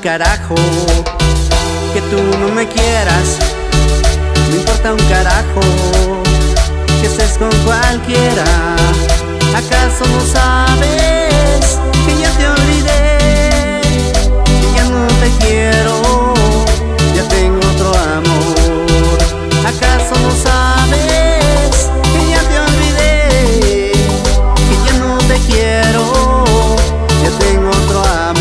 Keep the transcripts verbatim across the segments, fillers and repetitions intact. carajo que tú no me quieras, me importa un carajo que estés con cualquiera. ¿Acaso no sabes que ya te olvidé, que ya no te quiero, ya tengo otro amor? ¿Acaso no sabes que ya te olvidé, que ya no te quiero, ya tengo otro amor?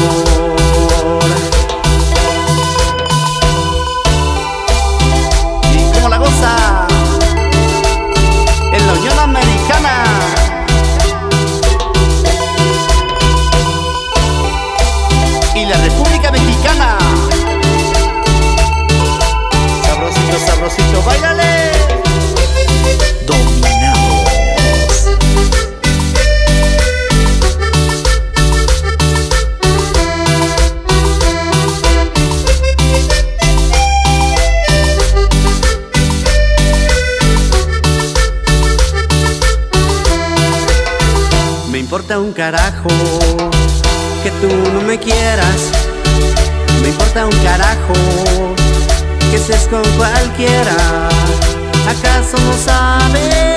¿Y cómo la goza? En la Unión Americana. Y la República Mexicana. Sabrosito, sabrosito, báilale. Me importa un carajo que tú no me quieras, me importa un carajo que estés con cualquiera. ¿Acaso no sabes?